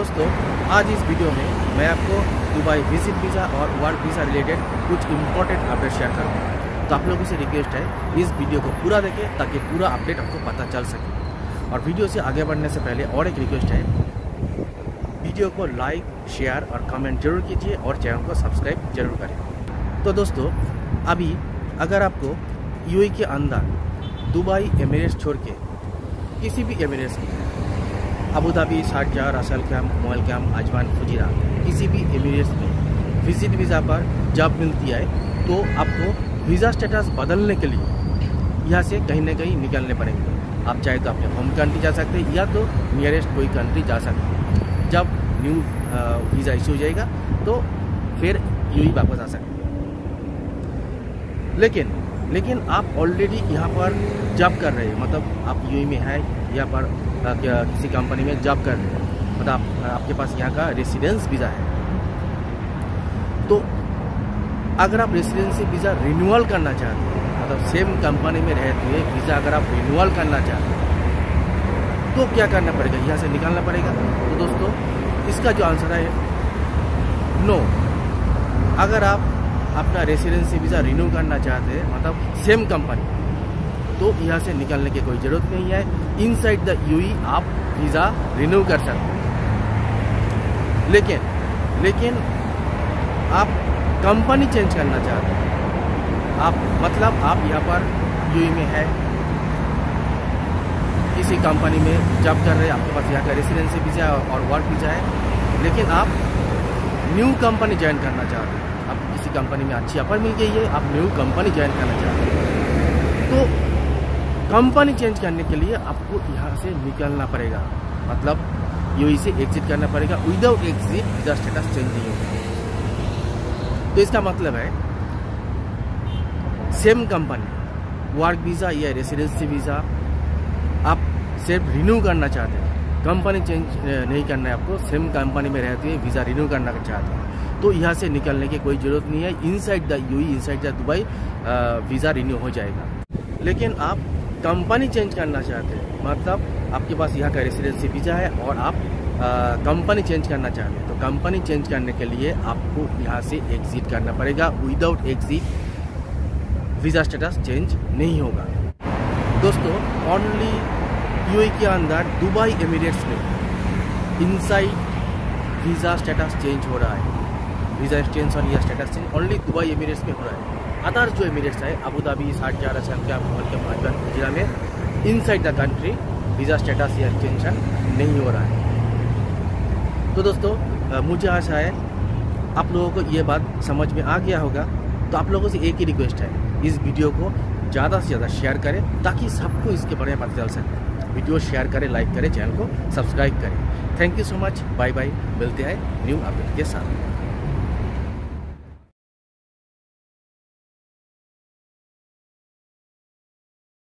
दोस्तों, आज इस वीडियो में मैं आपको दुबई विजिट वीज़ा और वर्क वीज़ा रिलेटेड कुछ इंपॉर्टेंट अपडेट शेयर करूँगा। तो आप लोगों से रिक्वेस्ट है इस वीडियो को पूरा देखें ताकि पूरा अपडेट आपको पता चल सके। और वीडियो से आगे बढ़ने से पहले और एक रिक्वेस्ट है, वीडियो को लाइक, शेयर और कमेंट जरूर कीजिए और चैनल को सब्सक्राइब जरूर करें। तो दोस्तों, अभी अगर आपको यूएई के अंदर दुबई एमिरेट्स छोड़ के किसी भी एमिरेट्स में, अबू धाबी, शारजा, रास अल खैम, मोअल खैम, अजमान, फुजीरा, किसी भी एमिरेट्स में विजिट वीज़ा पर जॉब मिलती है तो आपको वीज़ा स्टेटस बदलने के लिए यहाँ से कहीं ना कहीं निकलने पड़ेंगे। आप चाहे तो अपने होम कंट्री जा सकते हैं या तो नियरेस्ट कोई कंट्री जा सकते हैं। जब न्यू वीज़ा इशू हो जाएगा तो फिर यूएई वापस आ सकते हैं। लेकिन आप ऑलरेडी यहाँ पर जॉब कर रहे हैं, मतलब आप यूएई में हैं, यहाँ पर किसी कंपनी में जॉब कर रहे हैं, मतलब आपके पास यहाँ का रेसिडेंस वीज़ा है। तो अगर आप रेसिडेंसी वीज़ा रिन्यूअल करना चाहते हैं, मतलब सेम कंपनी में रहते हुए वीज़ा अगर आप रिन्यूअल करना चाहते हैं तो क्या करना पड़ेगा, यहाँ से निकालना पड़ेगा। तो दोस्तों, इसका जो आंसर है नो। अगर आप अपना रेसिडेंसी वीज़ा रिन्यू करना चाहते हैं, मतलब सेम कंपनी, तो यहाँ से निकलने की कोई ज़रूरत नहीं है। इनसाइड द यूएई आप वीज़ा रिन्यू कर सकते हैं। लेकिन आप कंपनी चेंज करना चाहते हैं, आप मतलब आप यहाँ पर यूएई में है, किसी कंपनी में जॉब कर रहे हैं, आपके पास यहाँ का रेसिडेंसी वीज़ा और वर्क वीज़ा है, लेकिन आप न्यू कंपनी ज्वाइन करना चाहते हैं, आप किसी कंपनी में अच्छी ऑफर मिल गई है, आप न्यू कंपनी ज्वाइन करना चाहते हैं, तो कंपनी चेंज करने के लिए आपको यहाँ से निकलना पड़ेगा, मतलब यूएई से एग्जिट करना पड़ेगा। Without exit visa status change नहीं होगा। तो इसका मतलब है सेम कंपनी वर्क वीज़ा या रेसिडेंसी वीज़ा आप सिर्फ रिन्यू करना चाहते हैं, कंपनी चेंज नहीं करना है, आपको सेम कंपनी में रहते हुए वीज़ा रिन्यू करना चाहते हैं, तो यहाँ से निकलने की कोई ज़रूरत नहीं है। Inside the UAE, inside the Dubai visa renew हो जाएगा। लेकिन आप कंपनी चेंज करना चाहते हैं, मतलब आपके पास यहाँ का रेसिडेंसी वीज़ा है और आप कंपनी चेंज करना चाहते हैं, तो कंपनी चेंज करने के लिए आपको यहाँ से एग्जिट करना पड़ेगा। Without exit visa status change नहीं होगा। दोस्तों, ओनली यूएई के अंदर दुबई एमिरेट्स में इनसाइड वीज़ा स्टेटस चेंज हो रहा है, वीज़ा एक्सचेंज और या status change only Dubai Emirates में हो रहा है। अदर जो एमिरेट्स है, अबू धाबी, शारजा, रास अल खैम, मोअल खैम, अजमान, फुजीरा में inside the country visa status या एक्सटेंशन नहीं हो रहा है। तो दोस्तों, मुझे आशा है आप लोगों को ये बात समझ में आ गया होगा। तो आप लोगों से एक ही रिक्वेस्ट है, इस वीडियो को ज़्यादा से ज़्यादा शेयर करें ताकि सबको इसके बारे में पता चल सके। वीडियो शेयर करें, लाइक करें, चैनल को सब्सक्राइब करें। Thank you so much, bye bye. मिलते हैं न्यू अपडेट के साथ।